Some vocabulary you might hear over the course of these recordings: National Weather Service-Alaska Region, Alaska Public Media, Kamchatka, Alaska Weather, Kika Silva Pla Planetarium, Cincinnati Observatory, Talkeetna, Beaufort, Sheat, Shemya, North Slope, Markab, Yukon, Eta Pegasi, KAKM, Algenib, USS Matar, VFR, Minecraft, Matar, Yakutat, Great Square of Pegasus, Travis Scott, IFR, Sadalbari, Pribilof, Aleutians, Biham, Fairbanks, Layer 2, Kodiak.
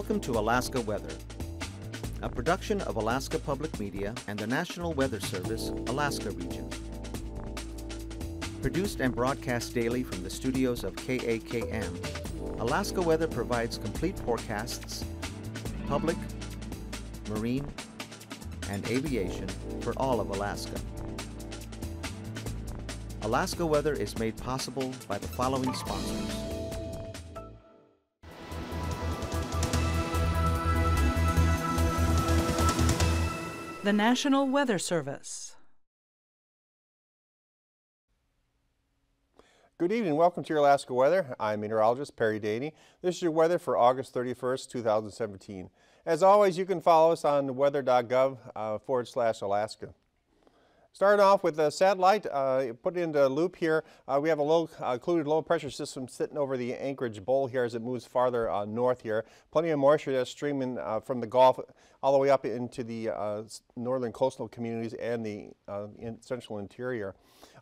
Welcome to Alaska Weather, a production of Alaska Public Media and the National Weather Service, Alaska Region. Produced and broadcast daily from the studios of KAKM, Alaska Weather provides complete forecasts, public, marine, and aviation for all of Alaska. Alaska Weather is made possible by the following sponsors. The National Weather Service. Good evening. Welcome to your Alaska Weather. I'm meteorologist Perry Dehne. This is your weather for August 31st, 2017. As always, you can follow us on weather.gov /Alaska. Starting off with the satellite, put into loop here. We have a occluded low pressure system sitting over the Anchorage bowl here as it moves farther north here. Plenty of moisture that's streaming from the Gulf all the way up into the northern coastal communities and the central interior.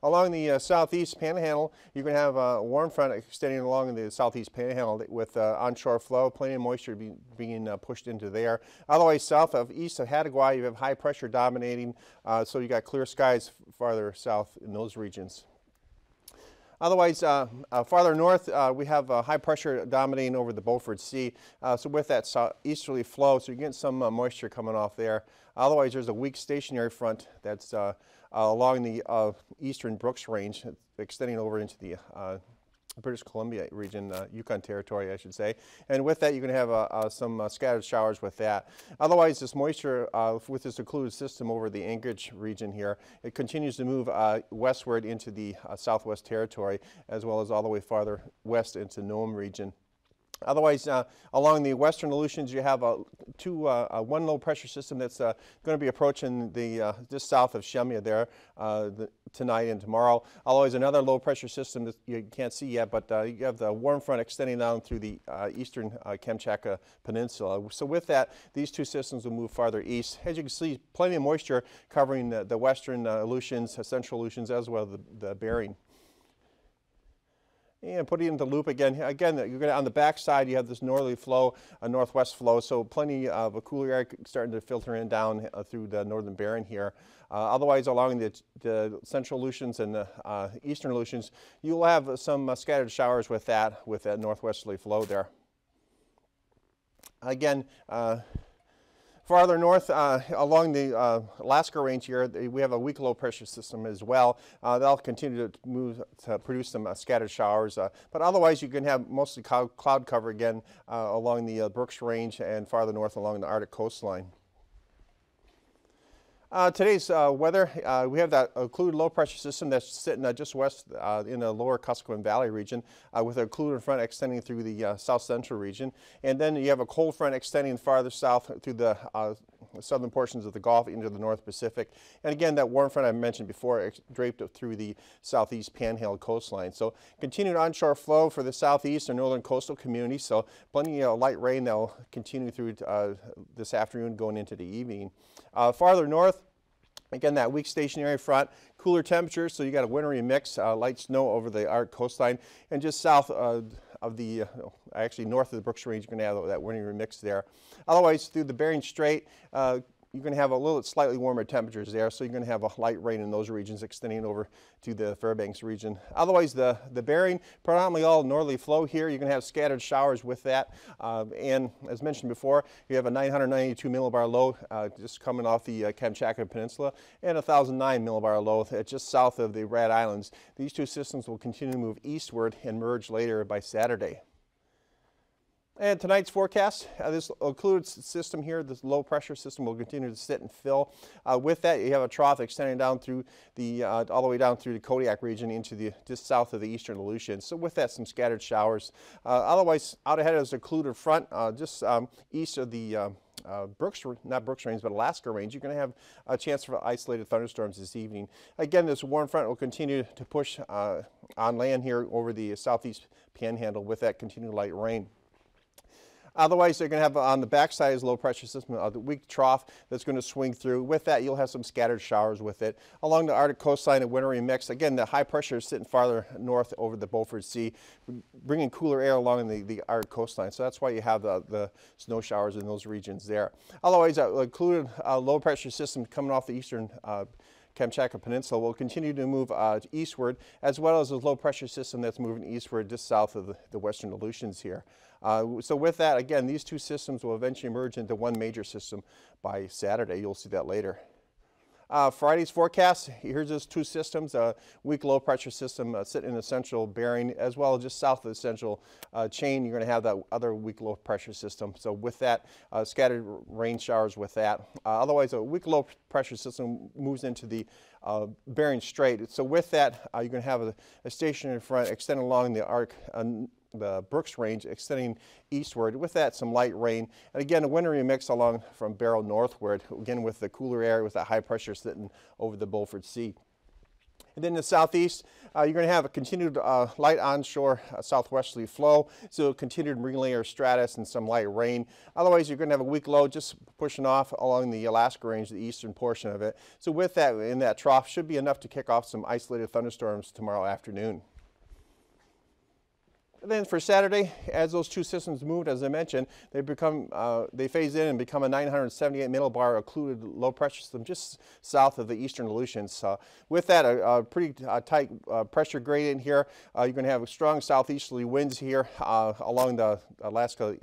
Along the southeast panhandle, you can have a warm front extending along the southeast panhandle with onshore flow, plenty of moisture being pushed into there. All the way south of east of Hattagua, you have high pressure dominating, so you got clear skies farther south in those regions. Otherwise, farther north, we have high pressure dominating over the Beaufort Sea. So with that easterly flow, so you're getting some moisture coming off there. Otherwise, there's a weak stationary front that's along the eastern Brooks Range, extending over into the British Columbia region, Yukon Territory, I should say. And with that, you can have some scattered showers with that. Otherwise, this moisture with this occluded system over the Anchorage region here, it continues to move westward into the Southwest Territory, as well as all the way farther west into Nome region. Otherwise, along the western Aleutians, you have one low pressure system that's going to be approaching the just south of Shemya there tonight and tomorrow. Always another low pressure system that you can't see yet, but you have the warm front extending down through the eastern Kamchatka Peninsula. So with that, these two systems will move farther east. As you can see, plenty of moisture covering the western Aleutians, central Aleutians, as well as the Bering. And put it into loop again. Again, you're going to, on the back side, you have this northerly flow, a northwest flow, so plenty of a cooler air starting to filter in down through the northern Barren here. Otherwise, along the central Aleutians and the eastern Aleutians, you'll have some scattered showers with that northwesterly flow there. Again, farther north, along the Alaska Range here, we have a weak low pressure system as well. They'll continue to move to produce some scattered showers, but otherwise you can have mostly cloud cover again along the Brooks Range and farther north along the Arctic coastline. Today's weather, we have that occluded low pressure system that's sitting just west in the lower Kuskokwim Valley region with a occluded front extending through the south central region. And then you have a cold front extending farther south through the southern portions of the Gulf into the North Pacific. And again, that warm front I mentioned before draped through the southeast panhandle coastline. So continued onshore flow for the southeast and northern coastal communities. So plenty of light rain that will continue through this afternoon going into the evening. Farther north, again, that weak stationary front, cooler temperatures, so you got a wintry mix, light snow over the Arctic coastline, and just south of the, actually north of the Brooks Range, you're going to have that wintry mix there. Otherwise, through the Bering Strait, you're going to have a little slightly warmer temperatures there, so you're going to have a light rain in those regions extending over to the Fairbanks region. Otherwise, the Bering, predominantly all northerly flow here. You're going to have scattered showers with that, and as mentioned before, you have a 992 millibar low just coming off the Kamchatka Peninsula and a 1009 millibar low just south of the Rad Islands. These two systems will continue to move eastward and merge later by Saturday. And tonight's forecast, this occluded system here, this low pressure system will continue to sit and fill. With that, you have a trough extending down through the, all the way down through the Kodiak region into the, just south of the eastern Aleutians. So with that, some scattered showers. Otherwise, out ahead is a occluded front, just east of the Alaska Range. You're going to have a chance for isolated thunderstorms this evening. Again, this warm front will continue to push on land here over the southeast panhandle with that continued light rain. Otherwise, they're going to have on the backside is low pressure system, a weak trough that's going to swing through. With that, you'll have some scattered showers with it. Along the Arctic coastline, a wintry mix. Again, the high pressure is sitting farther north over the Beaufort Sea, bringing cooler air along the Arctic coastline. So that's why you have the snow showers in those regions there. Otherwise, included low pressure system coming off the eastern Kamchatka Peninsula will continue to move eastward, as well as a low pressure system that's moving eastward just south of the western Aleutians here. So with that, again, these two systems will eventually merge into one major system by Saturday. You'll see that later. Friday's forecast, here's those two systems, a weak low pressure system sitting in the central bearing, as well as just south of the central chain, you're going to have that other weak low pressure system. So with that, scattered rain showers with that. Otherwise, a weak low pressure system moves into the Bering Strait. So with that, you're going to have a stationary front extending along the Arctic. The Brooks Range extending eastward. With that, some light rain. And again, a wintry mix along from Barrow northward, again with the cooler air with the high pressure sitting over the Beaufort Sea. And then in the southeast, you're going to have a continued light onshore southwesterly flow, so continued marine layer stratus and some light rain. Otherwise, you're going to have a weak low just pushing off along the Alaska Range, the eastern portion of it. So with that, in that trough, should be enough to kick off some isolated thunderstorms tomorrow afternoon. And then for Saturday, as those two systems moved, as I mentioned, they phase in and become a 978 millibar occluded low pressure system just south of the eastern Aleutians. With that, a pretty tight pressure gradient here. You're going to have strong southeasterly winds here along the Alaska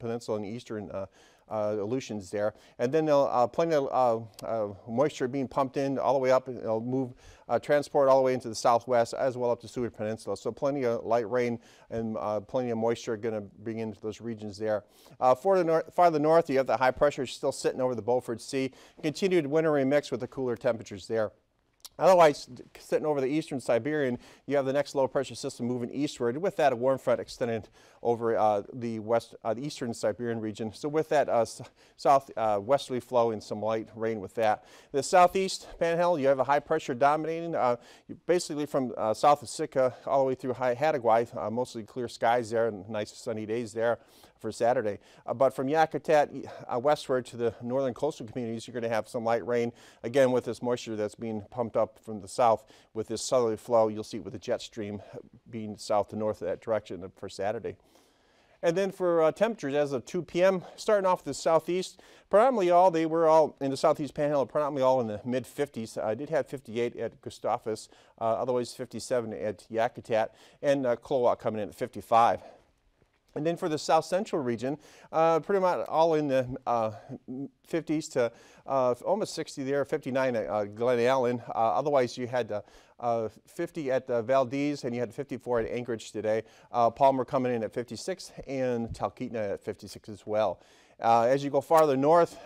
Peninsula and eastern Aleutians there, and then plenty of moisture being pumped in all the way up, and it'll move transport all the way into the southwest as well up to Seward Peninsula. So plenty of light rain and plenty of moisture going to bring into those regions there. Farther north, you have the high pressure still sitting over the Beaufort Sea, continued wintry mix with the cooler temperatures there. Otherwise, sitting over the eastern Siberian, you have the next low pressure system moving eastward. With that, a warm front extended over the eastern Siberian region. So with that, southwesterly flow and some light rain with that. The southeast panhandle, you have a high pressure dominating, basically from south of Sitka all the way through high Hattaway, mostly clear skies there and nice sunny days there for Saturday. But from Yakutat westward to the northern coastal communities, you're going to have some light rain, again with this moisture that's being pumped up from the south with this southerly flow. You'll see it with the jet stream being south to north of that direction for Saturday. And then for temperatures as of 2 p.m., starting off the southeast, predominantly all, they were all in the southeast panhandle, predominantly all in the mid-50s. I did have 58 at Gustavus, otherwise 57 at Yakutat, and Kloa coming in at 55. And then for the south central region, pretty much all in the 50s to almost 60 there, 59 at Glen Allen. Otherwise, you had 50 at Valdez, and you had 54 at Anchorage today. Palmer coming in at 56, and Talkeetna at 56 as well. As you go farther north,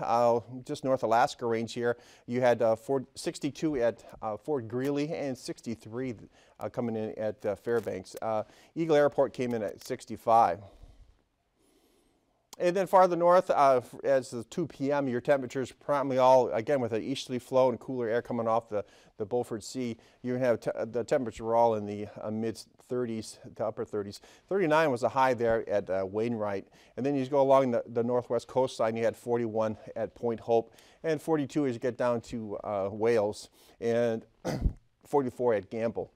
just north Alaska Range here, you had 62 at Fort Greely and 63 coming in at Fairbanks. Eagle Airport came in at 65. And then farther north, as the 2 p.m., your temperatures probably all, again, with an easterly flow and cooler air coming off the Beaufort Sea, you have the temperatures were all in the mid-30s to upper 30s. 39 was a high there at Wainwright. And then you go along the northwest coastline, you had 41 at Point Hope, and 42 as you get down to Wales, and 44 at Gamble.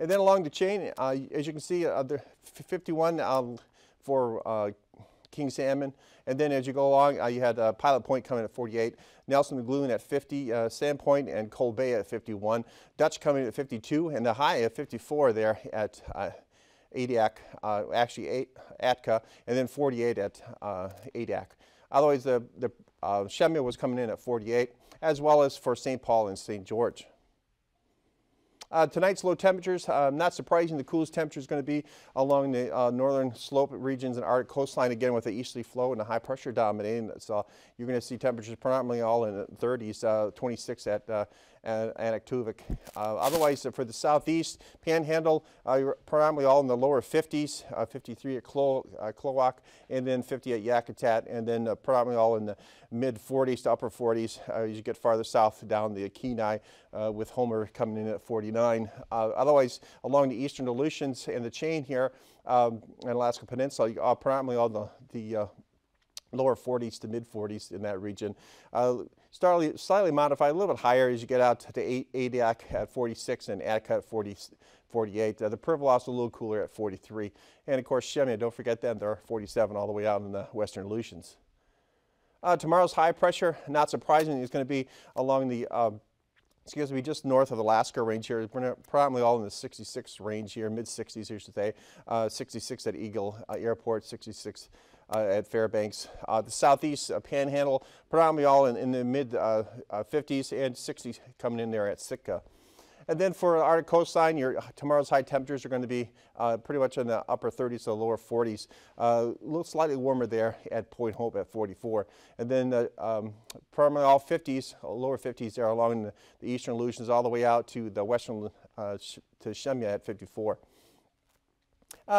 And then along the chain, as you can see, the 51 for King Salmon. And then as you go along, you had Pilot Point coming at 48, Nelson McGloon at 50, Sandpoint and Cold Bay at 51, Dutch coming at 52, and the high at 54 there at Adak, actually Atka, and then 48 at Adak. Otherwise, the Shemya was coming in at 48, as well as for St. Paul and St. George. Tonight's low temperatures, not surprising, the coolest temperature is going to be along the northern slope regions and Arctic coastline, again with the easterly flow and the high pressure dominating. So you're going to see temperatures predominantly all in the 30s, 26 at and Kaktovik. Otherwise, for the southeast panhandle, you're predominantly all in the lower 50s, 53 at Cloak, and then 50 at Yakutat, and then predominantly all in the mid 40s to upper 40s as you get farther south down the Kenai, with Homer coming in at 49. Otherwise, along the eastern Aleutians and the chain here, and Alaska Peninsula, you are predominantly all the lower 40s to mid 40s in that region. Slightly modified, a little bit higher as you get out to Adak at 46 and Attica at 48. The Pribilof's a little cooler at 43. And of course, Shemya, don't forget them, they're 47 all the way out in the western Aleutians. Tomorrow's high pressure, not surprisingly, is going to be along the just north of the Alaska range here. We're probably all in the 66 range here, mid-60s, I should say. 66 at Eagle Airport, 66 at Fairbanks. The southeast panhandle, predominantly all in the mid-50s, and 60 coming in there at Sitka. And then for our coastline, tomorrow's high temperatures are going to be pretty much in the upper 30s to lower 40s. A little slightly warmer there at Point Hope at 44. And then primarily all 50s, lower 50s there along the eastern Aleutians all the way out to the western, to Shemya at 54.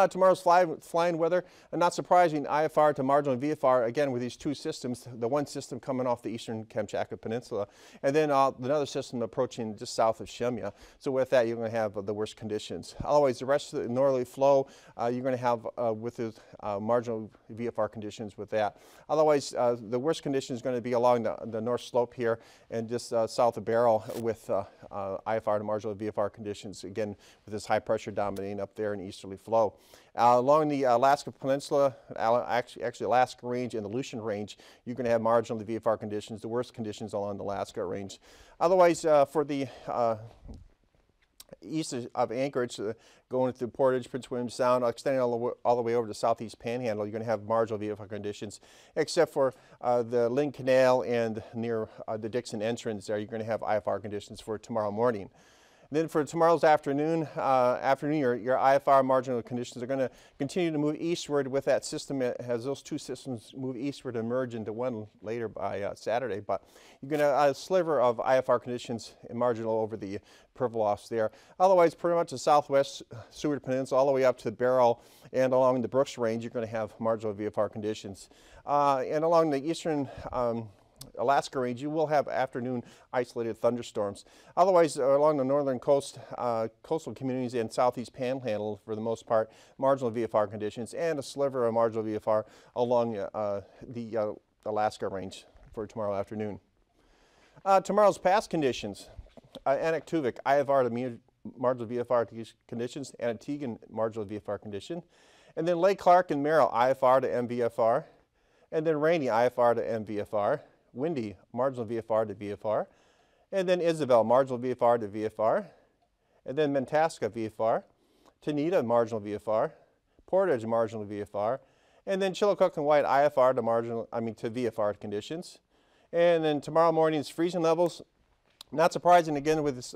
Tomorrow's flying weather, not surprising, IFR to marginal and VFR, again with these two systems, the one system coming off the eastern Kamchatka Peninsula, and then another system approaching just south of Shemya. So with that, you're going to have the worst conditions. Always the rest of the northerly flow, you're going to have with the marginal VFR conditions with that. Otherwise, the worst condition is going to be along the north slope here and just south of Barrow with IFR to marginal VFR conditions, again with this high pressure dominating up there in easterly flow. Along the Alaska Peninsula, actually Alaska Range and the Aleutian Range, you're going to have marginal to VFR conditions, the worst conditions along the Alaska Range. Otherwise, for the east of Anchorage, going through Portage, Prince William Sound, extending all the way over to southeast Panhandle, you're going to have marginal VFR conditions, except for the Lynn Canal and near the Dixon entrance there, you're going to have IFR conditions for tomorrow morning. Then for tomorrow's afternoon, your IFR marginal conditions are going to continue to move eastward with that system. As those two systems move eastward and merge into one later by Saturday, but you're going to have a sliver of IFR conditions and marginal over the Pribilofs there. Otherwise, pretty much the southwest Seward Peninsula all the way up to Barrow and along the Brooks Range, you're going to have marginal VFR conditions. And along the eastern Alaska Range, you will have afternoon isolated thunderstorms. Otherwise, along the northern coast, coastal communities and southeast panhandle, for the most part, marginal VFR conditions and a sliver of marginal VFR along the Alaska Range for tomorrow afternoon. Tomorrow's past conditions, Kaktovik, IFR to marginal VFR conditions, Anautegan marginal VFR condition, and then Lake Clark and Merrill, IFR to MVFR, and then Rainy, IFR to MVFR. Windy, marginal VFR to VFR, and then Isabel, marginal VFR to VFR, and then Mentasca, VFR, Tanita, marginal VFR, Portage, marginal VFR, and then Chillicook and White, IFR to VFR conditions. And then tomorrow morning's freezing levels, not surprising again with this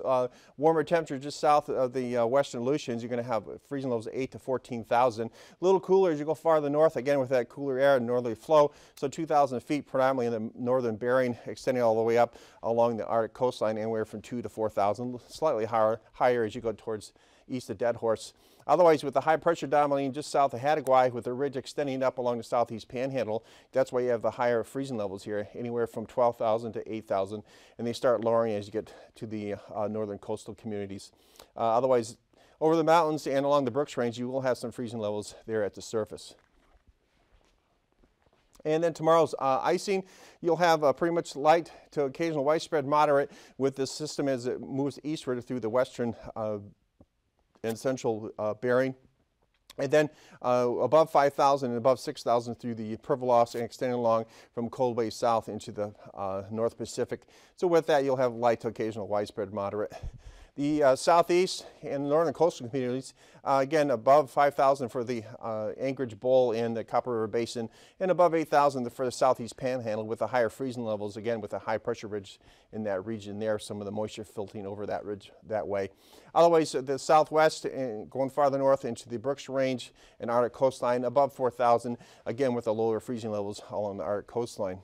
warmer temperature just south of the western Aleutians, you're going to have freezing levels 8 to 14,000. A little cooler as you go farther north, again with that cooler air and northerly flow, so 2,000 feet predominantly in the northern Bering, extending all the way up along the Arctic coastline, anywhere from 2 to 4,000, slightly higher as you go towards east of Dead Horse. Otherwise, with the high pressure dominating just south of Hattiguai, with the ridge extending up along the southeast panhandle, that's why you have the higher freezing levels here, anywhere from 12,000 to 8,000, and they start lowering as you get to the northern coastal communities. Otherwise, over the mountains and along the Brooks Range, you will have some freezing levels there at the surface. And then tomorrow's icing, you'll have pretty much light to occasional widespread moderate with this system as it moves eastward through the western and central Bering, and then above 5,000 and above 6,000 through the Pribilofs and extending along from Coldway south into the North Pacific. So with that, you'll have light to occasional widespread moderate. The southeast and northern coastal communities, again above 5,000 for the Anchorage Bowl and the Copper River Basin, and above 8,000 for the southeast panhandle with the higher freezing levels, again with the high pressure ridge in that region there, some of the moisture filtering over that ridge that way. Otherwise, the southwest and going farther north into the Brooks Range and Arctic coastline, above 4,000, again with the lower freezing levels along the Arctic coastline.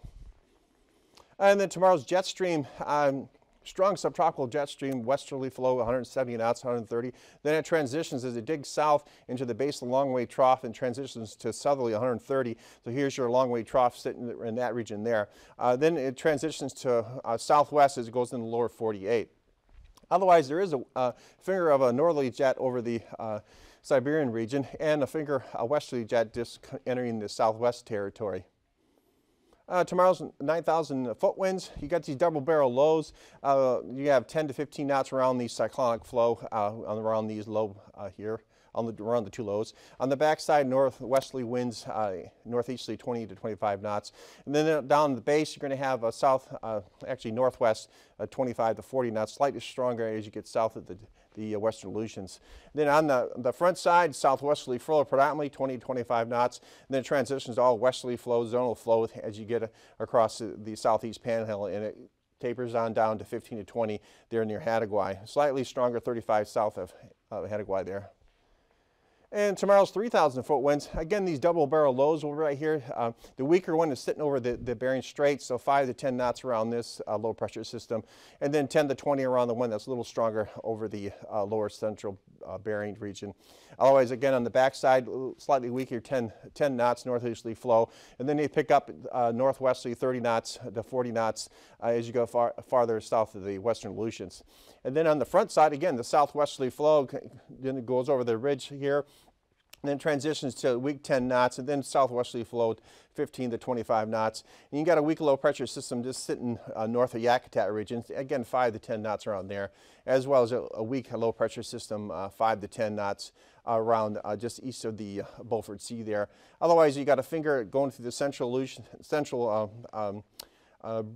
And then tomorrow's jet stream. Strong subtropical jet stream, westerly flow, 170 knots, 130. Then it transitions as it digs south into the base of the Longway Trough and transitions to southerly 130. So here's your Longway Trough sitting in that region there. Then it transitions to southwest as it goes into the lower 48. Otherwise, there is a finger of a northerly jet over the Siberian region and a finger, a westerly jet disk entering the southwest territory. Tomorrow's 9,000 foot winds. You got these double barrel lows. You have 10 to 15 knots around the cyclonic flow around these low here, around the two lows. On the backside, northwesterly winds, northeasterly 20 to 25 knots. And then down the base, you're going to have a northwest 25 to 40 knots, slightly stronger as you get south of the Western Aleutians. Then on the front side, southwesterly flow predominantly 20 to 25 knots. And then it transitions to all westerly flow, zonal flow as you get across the southeast panhandle, and it tapers on down to 15 to 20 there near Hattiguai. Slightly stronger 35 south of Hattiguai there. And tomorrow's 3,000 foot winds. Again, these double barrel lows over right here. The weaker one is sitting over the Bering Strait, so 5 to 10 knots around this low pressure system, and then 10 to 20 around the one that's a little stronger over the lower central Bering region. Otherwise, again, on the backside, slightly weaker 10 knots northeasterly flow, and then they pick up northwesterly 30 knots to 40 knots as you go farther south of the Western Aleutians. And then on the front side, again, the southwesterly flow then it goes over the ridge here, and then transitions to weak 10 knots, and then southwesterly flow 15 to 25 knots. And you got a weak low pressure system just sitting north of Yakutat region, again 5 to 10 knots around there, as well as a weak low pressure system 5 to 10 knots around just east of the Beaufort Sea there. Otherwise, you got a finger going through the central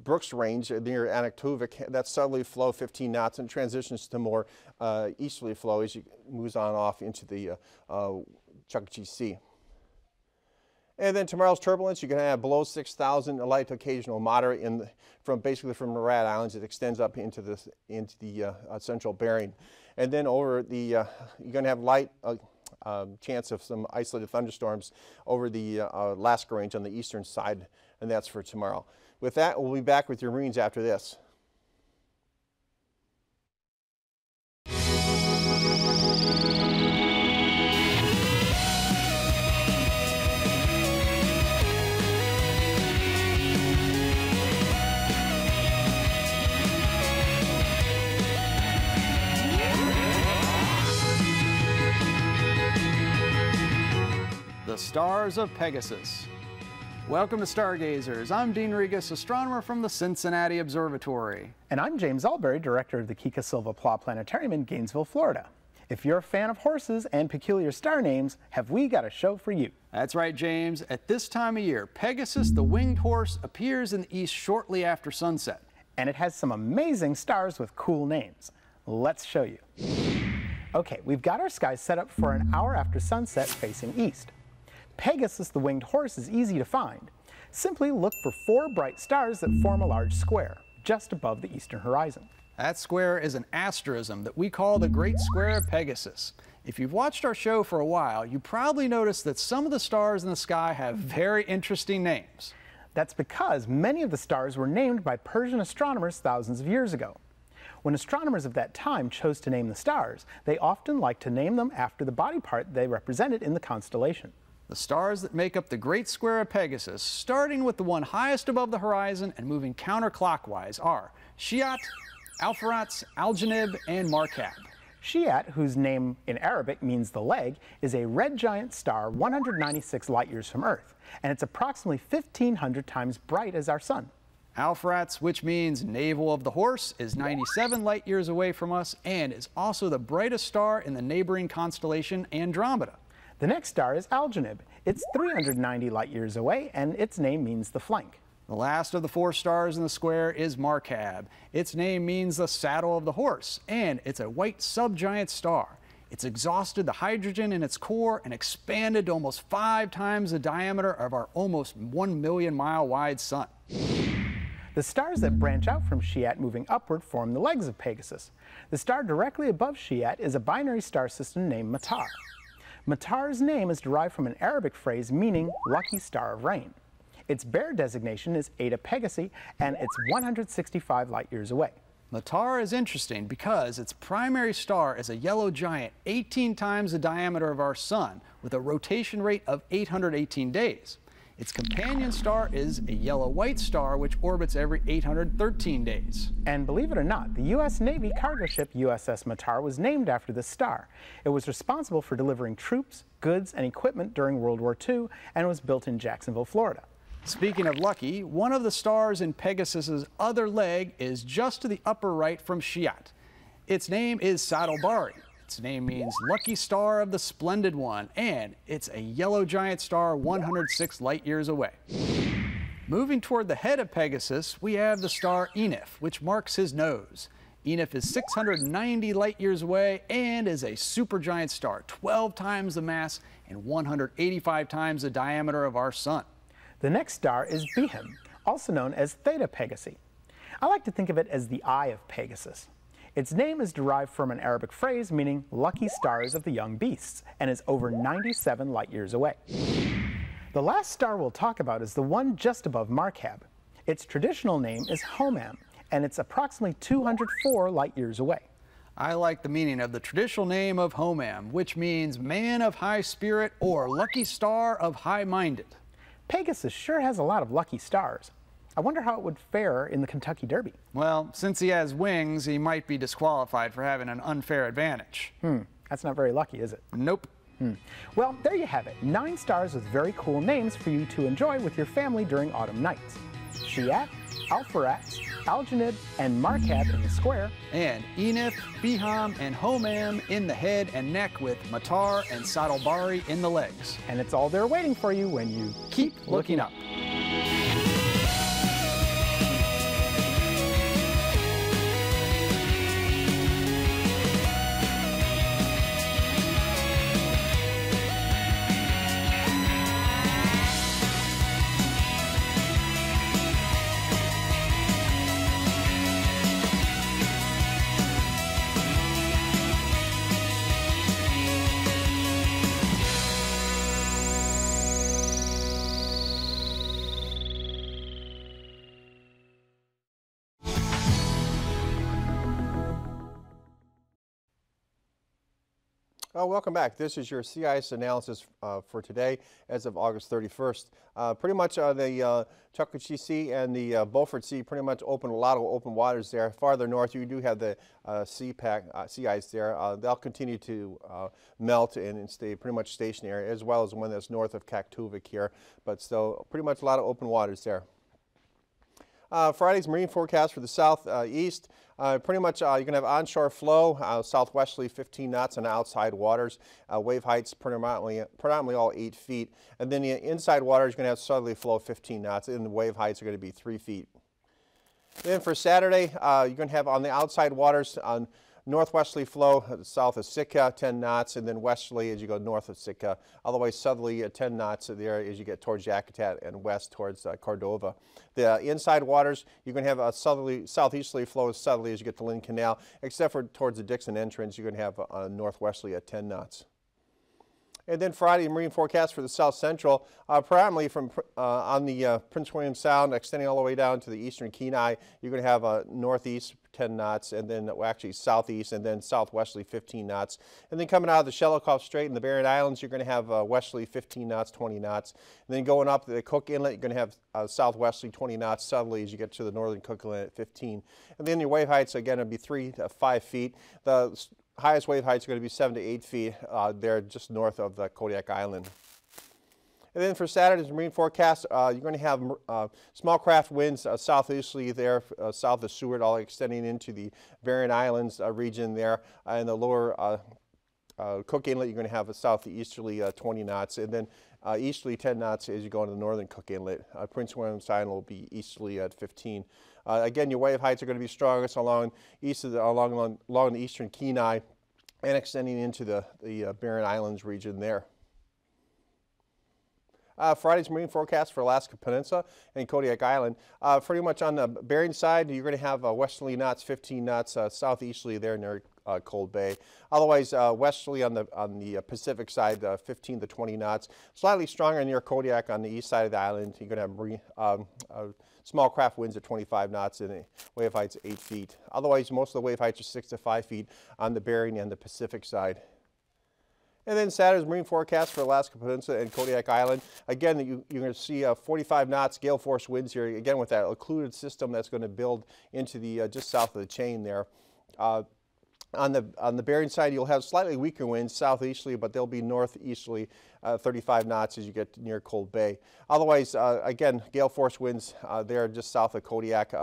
Brooks Range near Anaktovik. That southerly flow 15 knots and transitions to more easterly flow as it moves on off into the Chukchi Sea. And then tomorrow's turbulence, you're going to have below 6,000, a light to occasional moderate from Murat Islands. It extends up into the central Bering, and then over the you're going to have light. Chance of some isolated thunderstorms over the Alaska Range on the eastern side, and that's for tomorrow. With that, we'll be back with your Marines after this. The Stars of Pegasus. Welcome to Stargazers. I'm Dean Regas, astronomer from the Cincinnati Observatory. And I'm James Albury, director of the Kika Silva Pla Planetarium in Gainesville, Florida. If you're a fan of horses and peculiar star names, have we got a show for you. That's right, James. At this time of year, Pegasus, the winged horse, appears in the east shortly after sunset. And it has some amazing stars with cool names. Let's show you. Okay, we've got our sky set up for an hour after sunset facing east. Pegasus, the winged horse, is easy to find. Simply look for 4 bright stars that form a large square just above the eastern horizon. That square is an asterism that we call the Great Square of Pegasus. If you've watched our show for a while, you probably noticed that some of the stars in the sky have very interesting names. That's because many of the stars were named by Persian astronomers thousands of years ago. When astronomers of that time chose to name the stars, they often liked to name them after the body part they represented in the constellation. The stars that make up the Great Square of Pegasus, starting with the one highest above the horizon and moving counterclockwise, are Sheat, Alpheratz, Algenib, and Markab. Sheat, whose name in Arabic means the leg, is a red giant star 196 light-years from Earth, and it's approximately 1,500 times bright as our sun. Alpheratz, which means navel of the horse, is 97 light-years away from us and is also the brightest star in the neighboring constellation Andromeda. The next star is Algenib. It's 390 light-years away, and its name means the flank. The last of the 4 stars in the square is Markab. Its name means the saddle of the horse, and it's a white subgiant star. It's exhausted the hydrogen in its core and expanded to almost 5 times the diameter of our almost 1 million-mile-wide sun. The stars that branch out from Sheat moving upward form the legs of Pegasus. The star directly above Sheat is a binary star system named Matar. Matar's name is derived from an Arabic phrase meaning lucky star of rain. Its bear designation is Eta Pegasi, and it's 165 light-years away. Matar is interesting because its primary star is a yellow giant 18 times the diameter of our sun, with a rotation rate of 818 days. Its companion star is a yellow-white star, which orbits every 813 days. And believe it or not, the U.S. Navy cargo ship USS Matar was named after this star. It was responsible for delivering troops, goods, and equipment during World War II, and was built in Jacksonville, Florida. Speaking of lucky, one of the stars in Pegasus's other leg is just to the upper right from Sheat. Its name is Sadalbari. Its name means lucky star of the splendid one, and it's a yellow giant star 106 light years away. Moving toward the head of Pegasus, we have the star Enif, which marks his nose. Enif is 690 light years away and is a supergiant star, 12 times the mass and 185 times the diameter of our sun. The next star is Biham, also known as Theta Pegasi. I like to think of it as the eye of Pegasus. Its name is derived from an Arabic phrase meaning lucky stars of the young beasts, and is over 97 light years away. The last star we'll talk about is the one just above Markab. Its traditional name is Homam, and it's approximately 204 light years away. I like the meaning of the traditional name of Homam, which means man of high spirit or lucky star of high-minded. Pegasus sure has a lot of lucky stars. I wonder how it would fare in the Kentucky Derby. Well, since he has wings, he might be disqualified for having an unfair advantage. That's not very lucky, is it? Nope. Well, there you have it. 9 stars with very cool names for you to enjoy with your family during autumn nights. Sheat, Alpheratz, Algenib, and Markab in the square. And Enif, Biham, and Homam in the head and neck, with Matar and Sadalbari in the legs. And it's all there waiting for you when you keep looking up. Welcome back. This is your sea ice analysis for today, as of August 31st. Pretty much the Chattahoochee Sea and the Beaufort Sea pretty much open, a lot of open waters there. Farther north, you do have the sea ice there. They'll continue to melt and stay pretty much stationary, as well as one that's north of Kaktovik here. But still, pretty much a lot of open waters there. Friday's marine forecast for the southeast, pretty much you're going to have onshore flow, southwesterly 15 knots on outside waters, wave heights predominantly all 8 feet. And then the inside waters, you're going to have southerly flow 15 knots, and the wave heights are going to be 3 feet. Then for Saturday, you're going to have on the outside waters on northwesterly flow south of Sitka, 10 knots, and then westerly as you go north of Sitka. Otherwise, southerly 10 knots there as you get towards Yakutat and west towards Cordova. The inside waters, you're going to have a southeasterly flow southerly as you get to Lynn Canal, except for towards the Dixon entrance, you're going to have northwesterly at 10 knots. And then Friday, marine forecast for the south central, primarily from on the Prince William Sound, extending all the way down to the eastern Kenai. You're going to have northeast 10 knots, and then actually southeast, and then southwesterly 15 knots. And then coming out of the Shelikof Strait and the Barren Islands, you're going to have westerly 15 knots, 20 knots. And then going up the Cook Inlet, you're going to have southwesterly 20 knots southerly as you get to the northern Cook Inlet at 15. And then your wave heights, again, will be 3 to 5 feet. The highest wave heights are going to be 7 to 8 feet there just north of the Kodiak Island. And then for Saturday's marine forecast, you're going to have small craft winds southeasterly there, south of Seward, all extending into the Barren Islands region there, and the lower Cook Inlet, you're going to have a southeasterly 20 knots, and then easterly 10 knots as you go into the northern Cook Inlet. Prince William Sound will be easterly at 15. Again, your wave heights are going to be strongest along east of the, along the eastern Kenai, and extending into the Barren Islands region there. Friday's marine forecast for Alaska Peninsula and Kodiak Island. Pretty much on the Bering side, you're going to have westerly knots, 15 knots, southeasterly there near Cold Bay. Otherwise, westerly on the Pacific side, 15 to 20 knots. Slightly stronger near Kodiak on the east side of the island. You're going to have Small craft winds at 25 knots and the wave heights 8 feet. Otherwise, most of the wave heights are 6 to 5 feet on the Bering and the Pacific side. And then Saturday's marine forecast for Alaska Peninsula and Kodiak Island. Again, you're going to see 45 knots gale force winds here, again with that occluded system that's going to build into the just south of the chain there. On the Bering side, you'll have slightly weaker winds southeasterly, but they'll be northeasterly 35 knots as you get near Cold Bay. Otherwise, again, gale force winds there just south of Kodiak.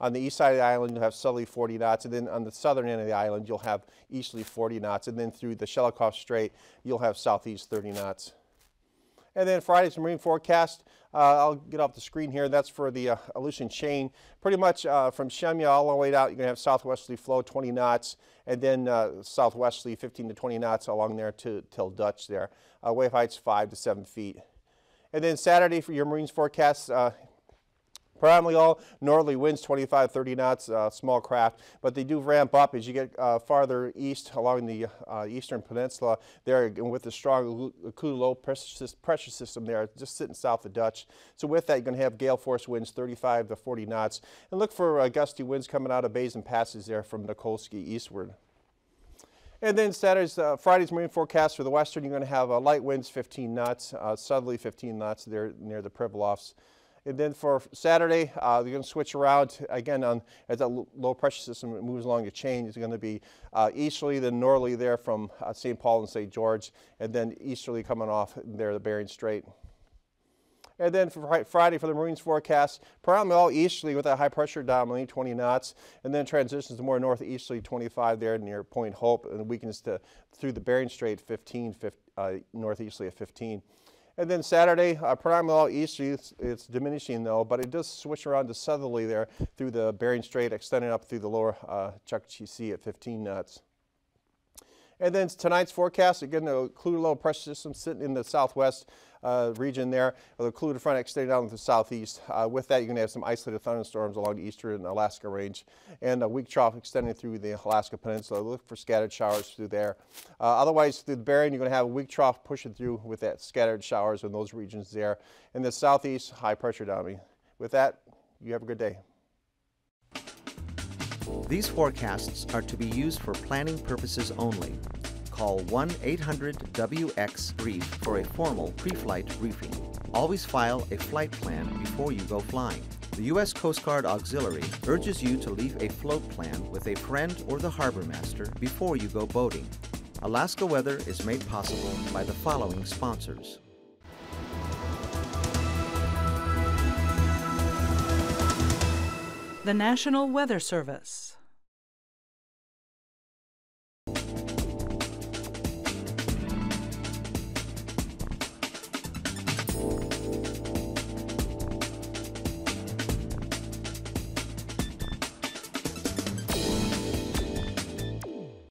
On the east side of the island, you'll have southerly 40 knots, and then on the southern end of the island, you'll have easterly 40 knots, and then through the Shelikof Strait, you'll have southeast 30 knots. And then Friday's marine forecast, I'll get off the screen here. That's for the Aleutian chain. Pretty much from Shemya all the way out, you're going to have southwesterly flow 20 knots, and then southwesterly 15 to 20 knots along there till Dutch there. Wave heights 5 to 7 feet. And then Saturday for your marine forecast, primarily all northerly winds, 25, 30 knots, small craft, but they do ramp up as you get farther east along the eastern peninsula there, and with the strong occluded low pressure system there, just sitting south of Dutch. So with that, you're going to have gale force winds, 35 to 40 knots, and look for gusty winds coming out of bays and passes there from Nikolsky eastward. And then Friday's marine forecast for the western, you're going to have light winds, 15 knots, southerly 15 knots there near the Pribilofs. And then for Saturday, they're going to switch around again as that low pressure system moves along the chain. It's going to be easterly, then northerly there from St. Paul and St. George, and then easterly coming off there the Bering Strait. And then for Friday for the Marines forecast, primarily all easterly with that high pressure dominating 20 knots, and then transitions to more northeasterly 25 there near Point Hope, and weakens through the Bering Strait 15 northeasterly at 15. And then Saturday, primarily all easterly, it's diminishing though, but it does switch around to southerly there through the Bering Strait, extending up through the lower Chukchi Sea at 15 knots. And then tonight's forecast, again, the occluded low pressure system sitting in the southwest region there, with the occluded front extending down to the southeast. With that, you're going to have some isolated thunderstorms along the eastern Alaska range, and a weak trough extending through the Alaska Peninsula. Look for scattered showers through there. Otherwise, through the Bering, you're going to have a weak trough pushing through with that scattered showers in those regions there. In the southeast, high pressure dominant. With that, you have a good day. These forecasts are to be used for planning purposes only. Call 1-800-WX-BRIEF for a formal pre-flight briefing. Always file a flight plan before you go flying. The U.S. Coast Guard Auxiliary urges you to leave a float plan with a friend or the harbor master before you go boating. Alaska Weather is made possible by the following sponsors. The National Weather Service.